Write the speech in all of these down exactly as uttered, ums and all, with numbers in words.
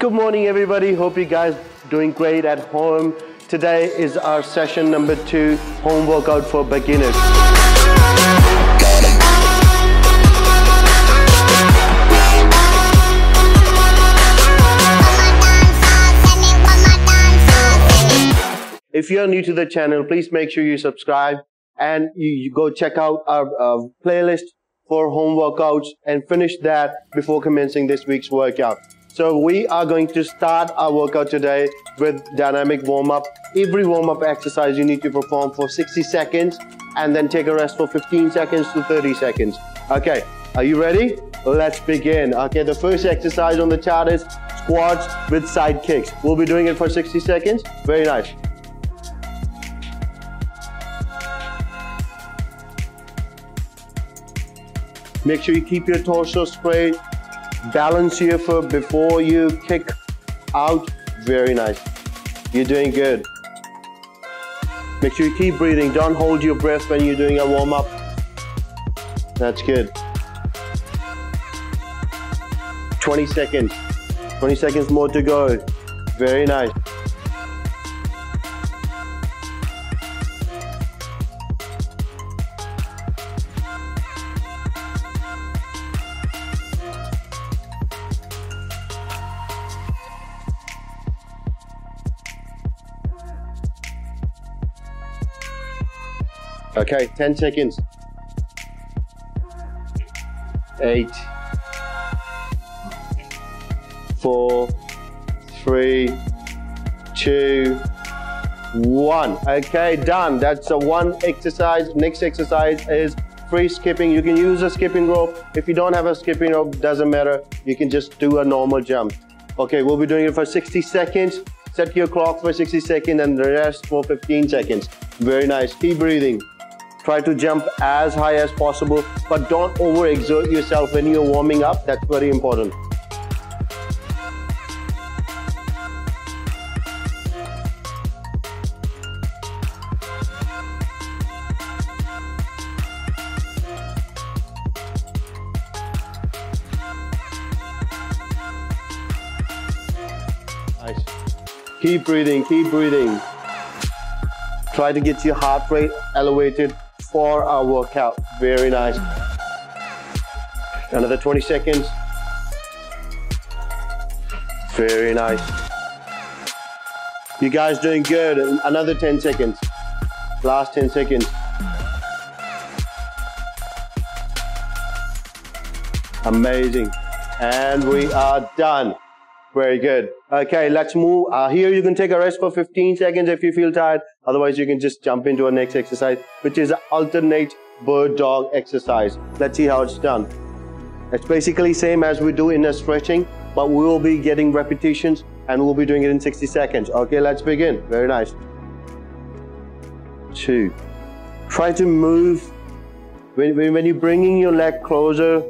Good morning, everybody. Hope you guys doing great at home. Today is our session number two, home workout for beginners. If you're new to the channel, please make sure you subscribe and you, you go check out our uh, playlist for home workouts and finish that before commencing this week's workout. So we are going to start our workout today with dynamic warm-up. Every warm-up exercise you need to perform for sixty seconds and then take a rest for fifteen seconds to thirty seconds. Okay, are you ready? Let's begin. Okay, the first exercise on the chart is squats with side kicks. We'll be doing it for sixty seconds. Very nice. Make sure you keep your torso straight. Balance your foot before you kick out. Very nice. You're doing good. Make sure you keep breathing. Don't hold your breath when you're doing a warm-up. That's good. twenty seconds. twenty seconds more to go. Very nice. Okay, ten seconds. Eight, four, three, two, one. Okay, done. That's a one exercise. Next exercise is free skipping. You can use a skipping rope. If you don't have a skipping rope, doesn't matter. You can just do a normal jump. Okay, we'll be doing it for sixty seconds. Set your clock for sixty seconds and the rest for fifteen seconds. Very nice. Keep breathing. Try to jump as high as possible, but don't overexert yourself when you're warming up. That's very important. Nice. Keep breathing, keep breathing. Try to get your heart rate elevated for our workout. Very nice. Another twenty seconds. Very nice. You guys doing good. Another ten seconds. Last ten seconds. Amazing. And we are done. Very good. Okay, let's move. Uh, here you can take a rest for fifteen seconds if you feel tired. Otherwise, you can just jump into our next exercise, which is an alternate bird dog exercise. Let's see how it's done. It's basically same as we do in a stretching, but we will be getting repetitions and we'll be doing it in sixty seconds. Okay, let's begin. Very nice. Two. Try to move. When, when, when you're bringing your leg closer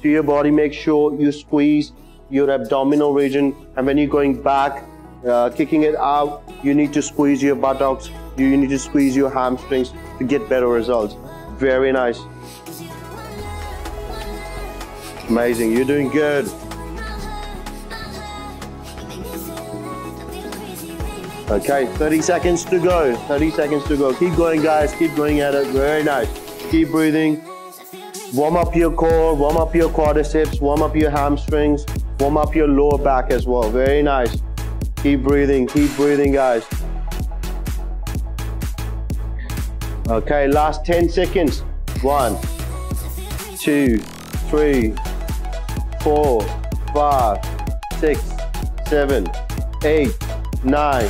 to your body, make sure you squeeze your abdominal region, and when you're going back, uh, kicking it out, you need to squeeze your buttocks, you need to squeeze your hamstrings to get better results. Very nice. Amazing, you're doing good. Okay, thirty seconds to go, thirty seconds to go. Keep going, guys, keep going at it, very nice. Keep breathing. Warm up your core, warm up your quadriceps, warm up your hamstrings, warm up your lower back as well. Very nice. Keep breathing, keep breathing, guys. Okay, last ten seconds. One, two, three, four, five, six, seven, eight, nine,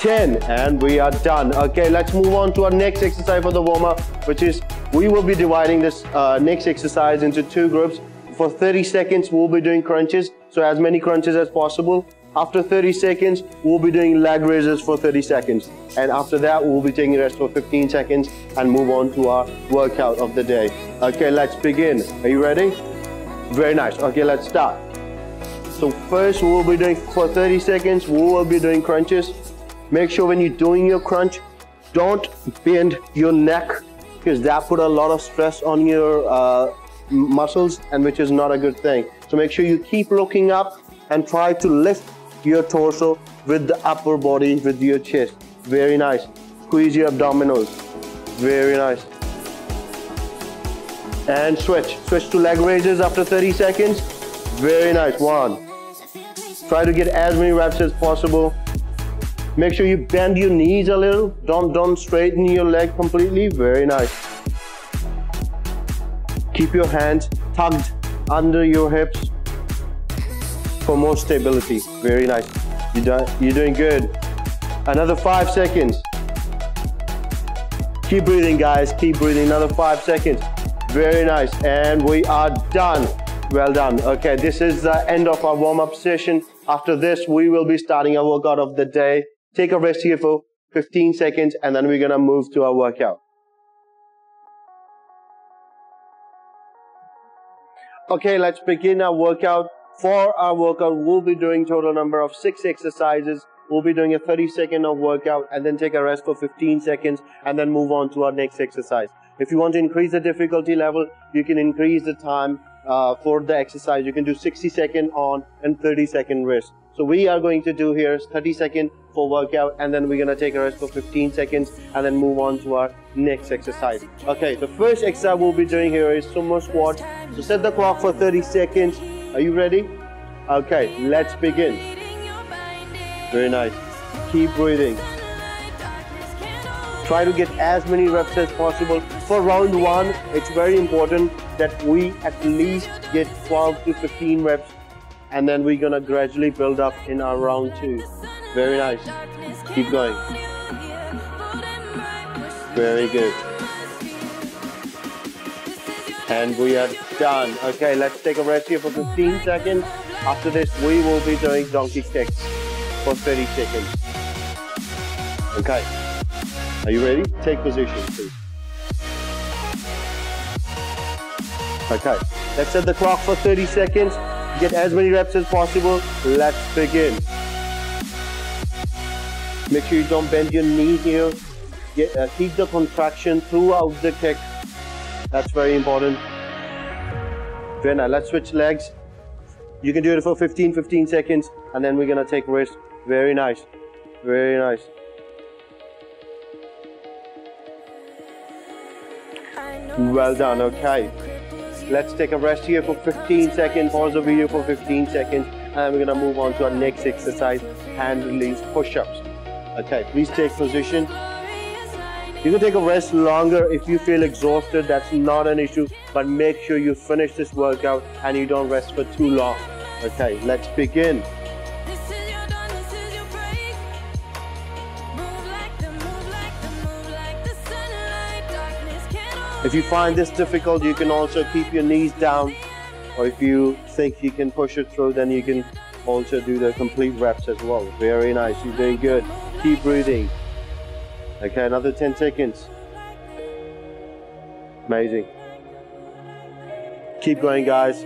ten. And we are done. Okay, let's move on to our next exercise for the warm up, which is we will be dividing this uh, next exercise into two groups. For thirty seconds, we'll be doing crunches, so as many crunches as possible. After thirty seconds, we'll be doing leg raises for thirty seconds. And after that, we'll be taking rest for fifteen seconds and move on to our workout of the day. Okay, let's begin. Are you ready? Very nice. Okay, let's start. So first, we'll be doing, for thirty seconds, we will be doing crunches. Make sure when you're doing your crunch, don't bend your neck, because that put a lot of stress on your uh, muscles, and which is not a good thing. So make sure you keep looking up and try to lift your torso with the upper body, with your chest. Very nice. Squeeze your abdominals. Very nice. And switch. Switch to leg raises after thirty seconds. Very nice. One. Try to get as many reps as possible. Make sure you bend your knees a little. Don't, don't straighten your leg completely. Very nice. Keep your hands tucked under your hips for more stability. Very nice. You're, done, you're doing good. Another five seconds. Keep breathing, guys. Keep breathing. Another five seconds. Very nice. And we are done. Well done. Okay, this is the end of our warm-up session. After this, we will be starting our workout of the day. Take a rest here for fifteen seconds, and then we're going to move to our workout. Okay, let's begin our workout. For our workout, we'll be doing total number of six exercises. We'll be doing a thirty second of workout and then take a rest for fifteen seconds and then move on to our next exercise. If you want to increase the difficulty level, you can increase the time uh, for the exercise. You can do sixty second on and thirty second rest. So we are going to do here thirty second for workout, and then we're going to take a rest for fifteen seconds and then move on to our next exercise. Okay, the first exercise we'll be doing here is sumo squat. So set the clock for thirty seconds. Are you ready? Okay, let's begin. Very nice. Keep breathing. Try to get as many reps as possible. For round one, it's very important that we at least get twelve to fifteen reps, and then we're gonna gradually build up in our round two. Very nice. Keep going. Very good. And we are done. Okay, let's take a rest here for fifteen seconds. After this, we will be doing donkey kicks for thirty seconds. Okay. Are you ready? Take position, please. Okay. Let's set the clock for thirty seconds. Get as many reps as possible. Let's begin. Make sure you don't bend your knee here. Get, uh, keep the contraction throughout the kick. That's very important. Very nice. Let's switch legs. You can do it for fifteen, fifteen seconds, and then we're gonna take rest. Very nice. Very nice. Well done. Okay. Let's take a rest here for fifteen seconds. Pause the video for fifteen seconds, and we're gonna move on to our next exercise: hand release push-ups. Okay, please take position. You can take a rest longer if you feel exhausted. That's not an issue, but make sure you finish this workout and you don't rest for too long. Okay, let's begin. If you find this difficult, you can also keep your knees down, or if you think you can push it through, then you can also do the complete reps as well. Very nice, you're doing good. Keep breathing. Okay, another ten seconds. Amazing. Keep going, guys.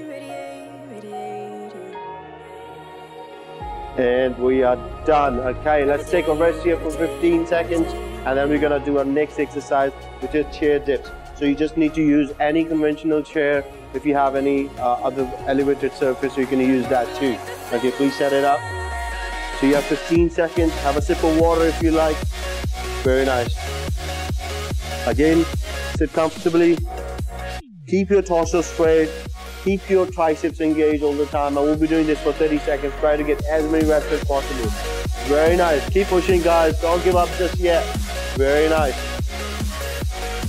And we are done. Okay, let's take a rest here for fifteen seconds, and then we're gonna do our next exercise, which is chair dips. So you just need to use any conventional chair. If you have any uh, other elevated surface, you can use that too. Okay, please set it up. So you have fifteen seconds. Have a sip of water if you like. Very nice. Again, sit comfortably. Keep your torso straight. Keep your triceps engaged all the time. I will be doing this for thirty seconds. Try to get as many reps as possible. Very nice. Keep pushing, guys. Don't give up just yet. Very nice.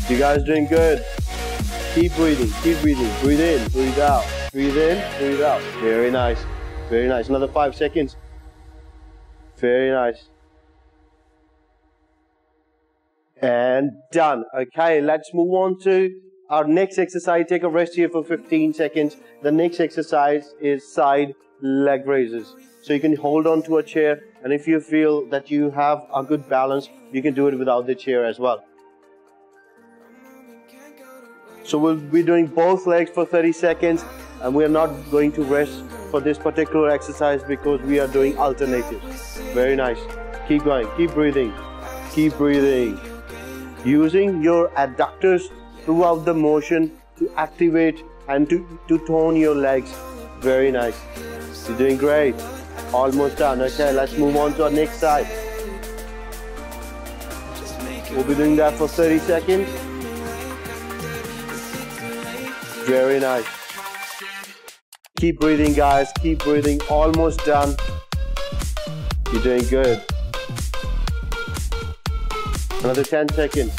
You guys doing good. Keep breathing. Keep breathing. Breathe in. Breathe out. Breathe in. Breathe out. Very nice. Very nice. Another five seconds. Very nice. And done. Okay, let's move on to our next exercise. Take a rest here for fifteen seconds. The next exercise is side leg raises. So you can hold on to a chair, and if you feel that you have a good balance, you can do it without the chair as well. So we'll be doing both legs for thirty seconds, and we are not going to rest for this particular exercise because we are doing alternatives. Very nice. Keep going. Keep breathing. Keep breathing. Using your adductors throughout the motion to activate and to, to tone your legs. Very nice. Yes, you're doing great. Almost done. Okay, let's move on to our next side. We'll be doing that for thirty seconds. Very nice. Keep breathing, guys. Keep breathing. Almost done. You're doing good. Another ten seconds.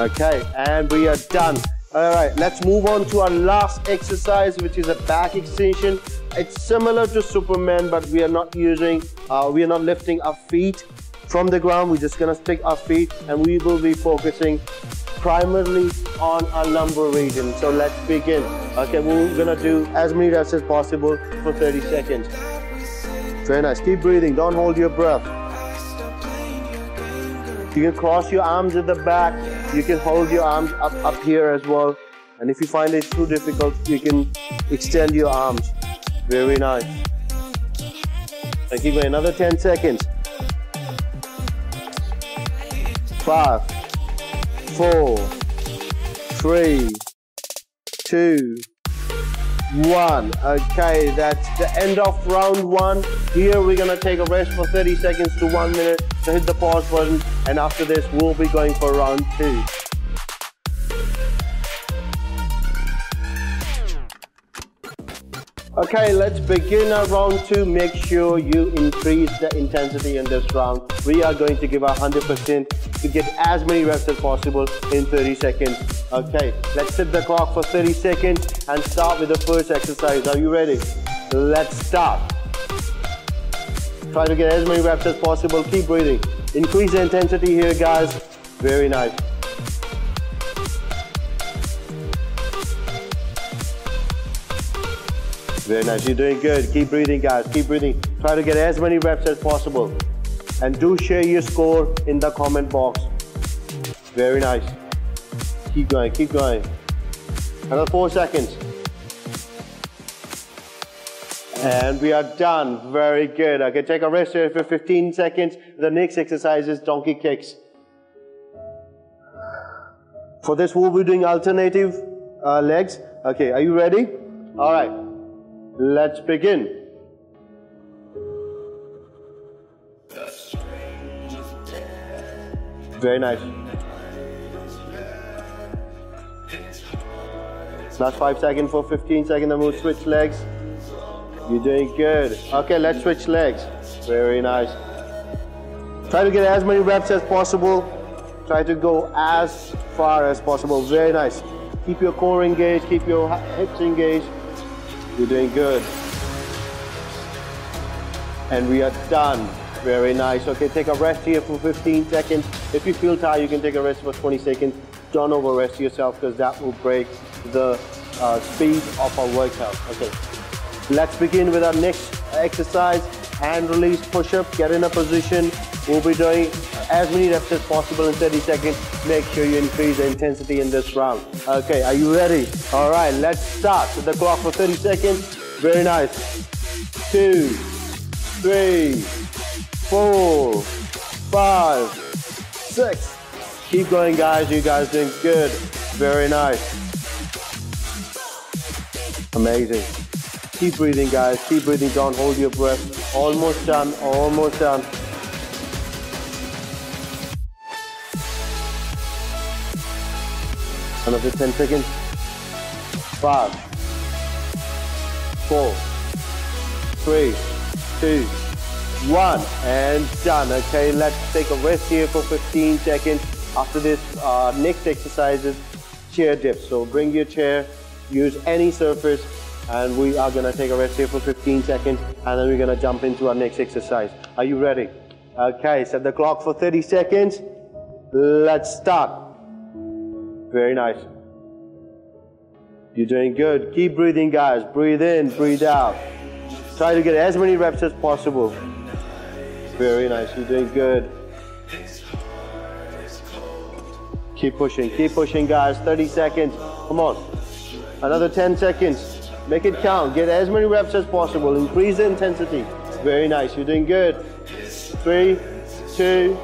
Okay, and we are done. All right, let's move on to our last exercise, which is a back extension. It's similar to Superman, but we are not using, uh, we are not lifting our feet from the ground. We're just gonna stick our feet, and we will be focusing primarily on our lumbar region. So let's begin. Okay, we're gonna do as many reps as possible for thirty seconds. Very nice, keep breathing, don't hold your breath. You can cross your arms at the back, you can hold your arms up, up here as well. And if you find it too difficult, you can extend your arms. Very nice. And keep going, another ten seconds. Five, four, three, two, one. Okay, that's the end of round one. Here we're gonna take a rest for thirty seconds to one minute. So hit the pause button, and after this we'll be going for round two. Okay, let's begin our round two. Make sure you increase the intensity in this round. We are going to give our one hundred percent to get as many reps as possible in thirty seconds. Okay, let's set the clock for thirty seconds and start with the first exercise. Are you ready? Let's start. Try to get as many reps as possible. Keep breathing. Increase the intensity here, guys. Very nice. Very nice. You're doing good. Keep breathing, guys. Keep breathing. Try to get as many reps as possible. And do share your score in the comment box. Very nice. Keep going. Keep going. Another four seconds. And we are done. Very good. Okay, take a rest here for fifteen seconds. The next exercise is donkey kicks. For this, we'll be doing alternative uh, legs. Okay, are you ready? All right, let's begin. Very nice. Last five seconds for fifteen seconds, then we'll switch legs. You're doing good. Okay, let's switch legs. Very nice. Try to get as many reps as possible. Try to go as far as possible. Very nice. Keep your core engaged, keep your hips engaged. You're doing good. And we are done. Very nice. Okay, take a rest here for fifteen seconds. If you feel tired, you can take a rest for twenty seconds. Don't over rest yourself, because that will break the uh, speed of our workout. Okay. Let's begin with our next exercise, hand release push-up. Get in a position. We'll be doing as many reps as possible in thirty seconds. Make sure you increase the intensity in this round. Okay, are you ready? All right, let's start with the clock for thirty seconds. Very nice. Two, three, four, five, six. Keep going, guys. You guys doing good. Very nice. Amazing. Keep breathing, guys. Keep breathing down. Hold your breath. Almost done. Almost done. Another ten seconds. Five, four, three, two, one, and done. Okay, let's take a rest here for fifteen seconds. After this, uh, next exercise is chair dips. So bring your chair. Use any surface. And we are gonna take a rest here for fifteen seconds, and then we're gonna jump into our next exercise. Are you ready? Okay, set the clock for thirty seconds. Let's start. Very nice. You're doing good. Keep breathing, guys. Breathe in, breathe out. Try to get as many reps as possible. Very nice, you're doing good. Keep pushing, keep pushing, guys. thirty seconds, come on. Another ten seconds. Make it count. Get as many reps as possible. Increase the intensity. Very nice. You're doing good. Three, two,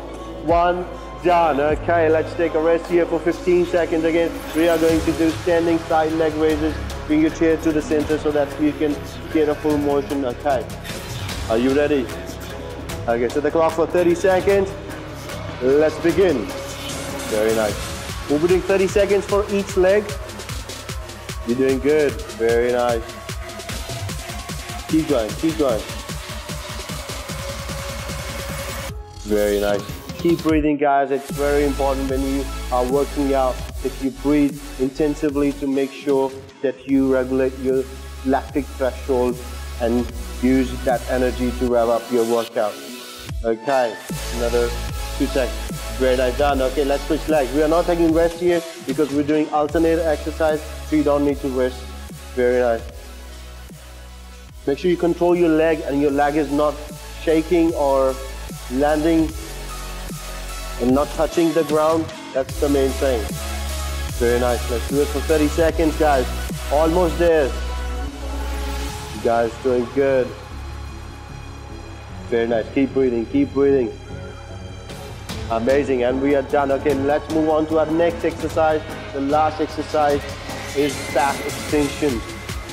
one, down. Okay, let's take a rest here for fifteen seconds again. We are going to do standing side leg raises. Bring your chair to the center so that you can get a full motion. Okay, are you ready? Okay, set the clock for thirty seconds. Let's begin. Very nice. We'll be doing thirty seconds for each leg. You're doing good. Very nice. Keep going, keep going. Very nice. Keep breathing, guys. It's very important when you are working out that you breathe intensively to make sure that you regulate your lactic threshold and use that energy to wrap up your workout. Okay, another two seconds. Great, I've done. Okay, let's switch legs. We are not taking rest here because we're doing alternate exercise, so you don't need to rest. Very nice. Make sure you control your leg and your leg is not shaking or landing and not touching the ground. That's the main thing. Very nice. Let's do it for thirty seconds, guys. Almost there. You guys doing good. Very nice. Keep breathing, keep breathing. Amazing, and we are done. Okay, let's move on to our next exercise. The last exercise is back extension.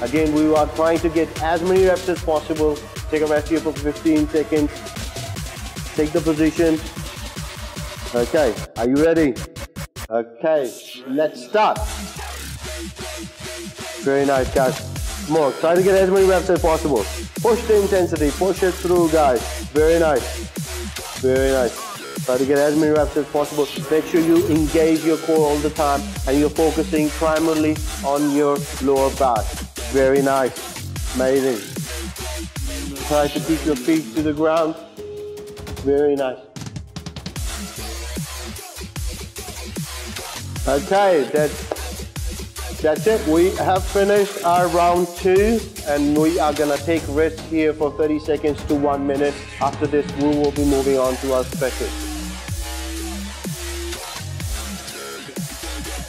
Again, we are trying to get as many reps as possible. Take a rest here for fifteen seconds. Take the position. Okay, are you ready? Okay, let's start. Very nice, guys. More, try to get as many reps as possible. Push the intensity, push it through, guys. Very nice, very nice. Try to get as many reps as possible. Make sure you engage your core all the time and you're focusing primarily on your lower back. Very nice. Amazing. Try to keep your feet to the ground. Very nice. Okay, that's, that's it. We have finished our round two and we are gonna take rest here for thirty seconds to one minute. After this, we will be moving on to our specials.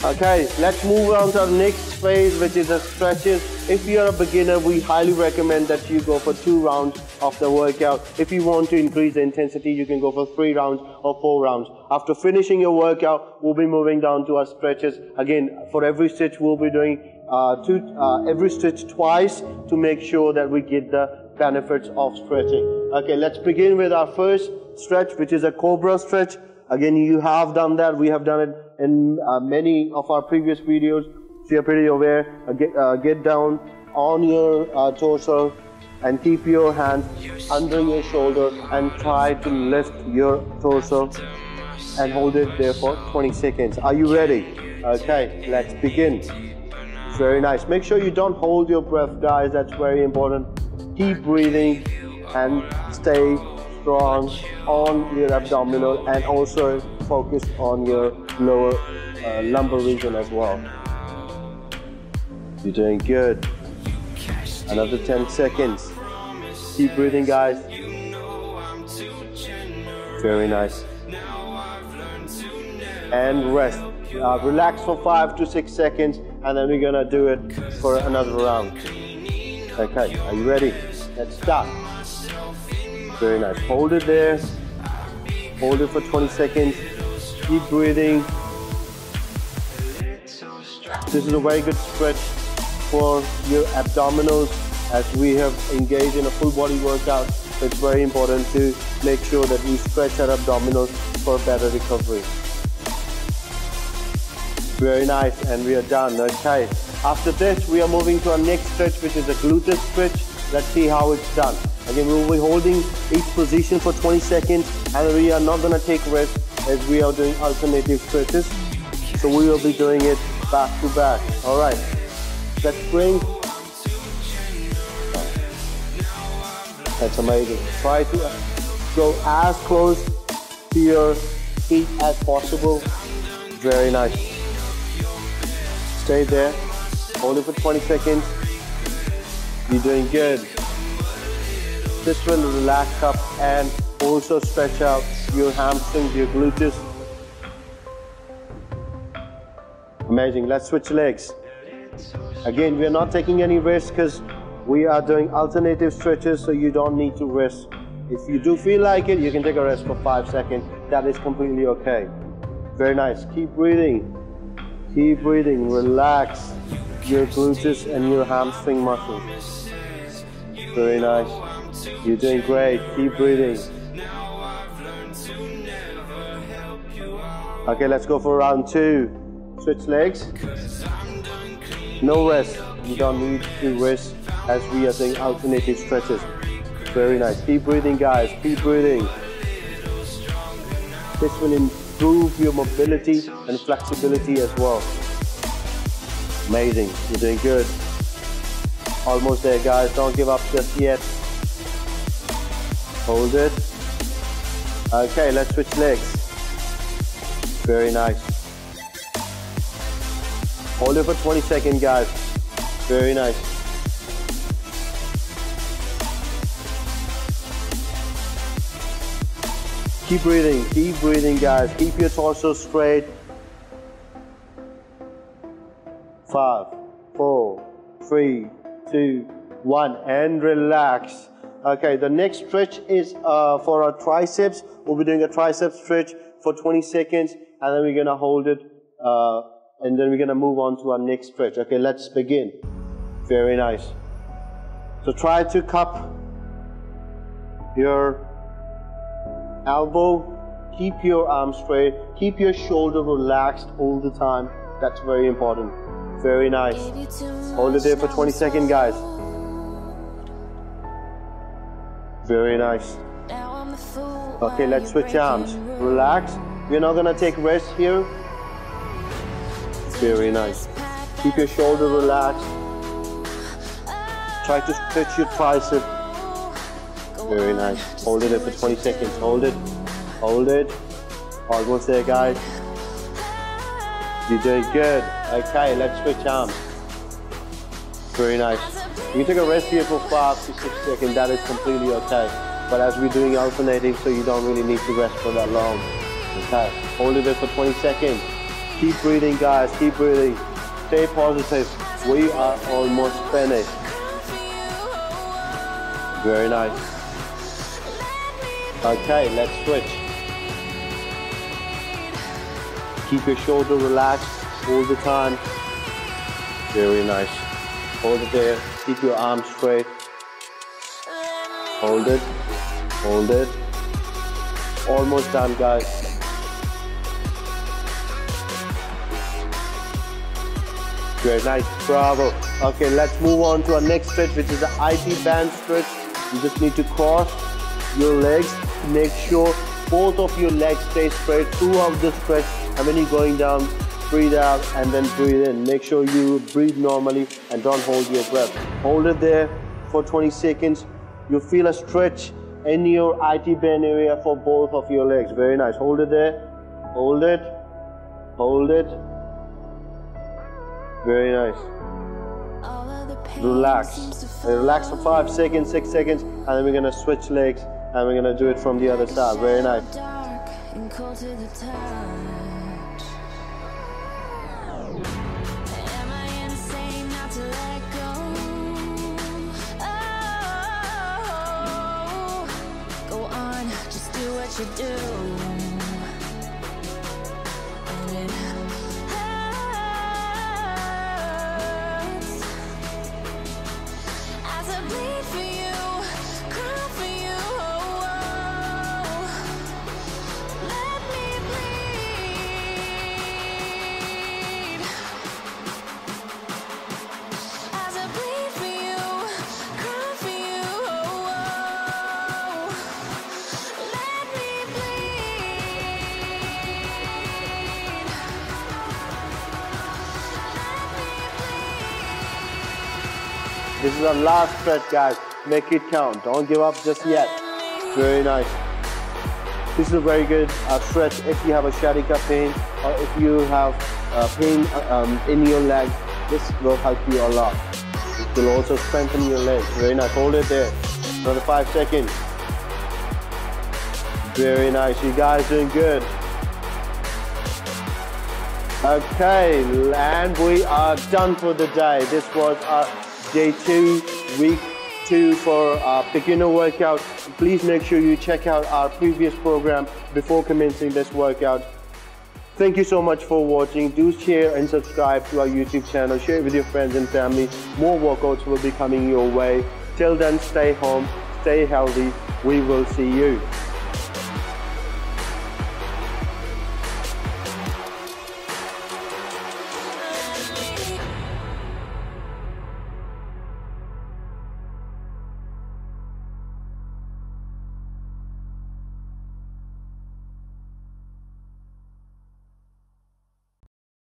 Okay, let's move on to our next phase, which is the stretches. If you're a beginner, we highly recommend that you go for two rounds of the workout. If you want to increase the intensity, you can go for three rounds or four rounds. After finishing your workout, we'll be moving down to our stretches. Again, for every stretch, we'll be doing uh, two, uh, every stretch twice to make sure that we get the benefits of stretching. Okay, let's begin with our first stretch, which is a cobra stretch. Again, you have done that. We have done it in uh, many of our previous videos, so you're pretty aware. Uh, get, uh, get down on your uh, torso and keep your hands under your shoulder and try to lift your torso and hold it there for twenty seconds. Are you ready? Okay, let's begin. Very nice. Make sure you don't hold your breath, guys. That's very important. Keep breathing and stay strong on your abdominal and also focus on your lower uh, lumbar region as well. You're doing good. Another ten seconds. Keep breathing, guys. Very nice. And rest. Uh, relax for five to six seconds and then we're gonna do it for another round. Okay, are you ready? Let's start. Very nice. Hold it there. Hold it for twenty seconds. Keep breathing. This is a very good stretch for your abdominals as we have engaged in a full body workout. So it's very important to make sure that we stretch our abdominals for better recovery. Very nice, and we are done. Okay. After this, we are moving to our next stretch, which is a gluteus stretch. Let's see how it's done. Again, we will be holding each position for twenty seconds and we are not going to take rest as we are doing alternative stretches. So we will be doing it back to back. Alright, let's bring. That's amazing. Try to go as close to your feet as possible. Very nice. Stay there. Hold it for twenty seconds. You're doing good. This will relax up and also stretch out your hamstrings, your gluteus. Amazing. Let's switch legs. Again, we are not taking any rest because we are doing alternative stretches, so you don't need to rest. If you do feel like it, you can take a rest for five seconds. That is completely okay. Very nice. Keep breathing. Keep breathing. Relax your glutes and your hamstring muscles. Very nice. You're doing great. Keep breathing. Okay, let's go for round two. Switch legs. No rest. You don't need to rest as we are doing alternating stretches. Very nice. Keep breathing, guys. Keep breathing. This will improve your mobility and flexibility as well. Amazing. You're doing good. Almost there, guys. Don't give up just yet. Hold it. Okay, let's switch legs. Very nice. Hold it for twenty seconds, guys. Very nice. Keep breathing, keep breathing, guys. Keep your torso straight. Five, four, three, two, one, and relax. Okay, the next stretch is uh, for our triceps. We'll be doing a tricep stretch for twenty seconds. And then we're going to hold it, uh, and then we're going to move on to our next stretch. Okay, let's begin. Very nice. So try to cup your elbow, keep your arm straight, keep your shoulder relaxed all the time. That's very important. Very nice. Hold it there for twenty seconds, guys. Very nice. Okay, let's switch arms. Relax. We're not going to take rest here. Very nice. Keep your shoulder relaxed. Try to stretch your tricep. Very nice. Hold it for twenty seconds. Hold it. Hold it. Almost there, guys. You're doing good. Okay, let's switch arms. Very nice. You can take a rest here for five to six seconds. That is completely okay. But as we're doing alternating, so you don't really need to rest for that long. Okay, hold it for twenty seconds. Keep breathing, guys, keep breathing. Stay positive. We are almost finished. Very nice. Okay, let's switch. Keep your shoulder relaxed all the time. Very nice. Hold it there. Keep your arms straight. Hold it. Hold it. Almost done, guys. Great, nice, bravo. Okay, let's move on to our next stretch, which is the I T band stretch. You just need to cross your legs. Make sure both of your legs stay straight throughout the stretch. And when you're going down, breathe out and then breathe in. Make sure you breathe normally and don't hold your breath. Hold it there for twenty seconds. You feel a stretch in your I T band area for both of your legs. Very nice. Hold it there. Hold it. Hold it. Very nice. Relax. Relax for five seconds, six seconds, and then we're gonna switch legs and we're gonna do it from the other side. Very nice. This is our last stretch, guys. Make it count. Don't give up just yet. Very nice. This is a very good uh, stretch if you have a sciatica pain or if you have uh, pain um, in your leg. This will help you a lot. It will also strengthen your legs. Very nice. Hold it there. Another five seconds. Very nice. You guys doing good. Okay, and we are done for the day. This was our day two, week two for our beginner workout. Please make sure you check out our previous program before commencing this workout. Thank you so much for watching. Do share and subscribe to our YouTube channel. Share it with your friends and family. More workouts will be coming your way. Till then, stay home, stay healthy. We will see you.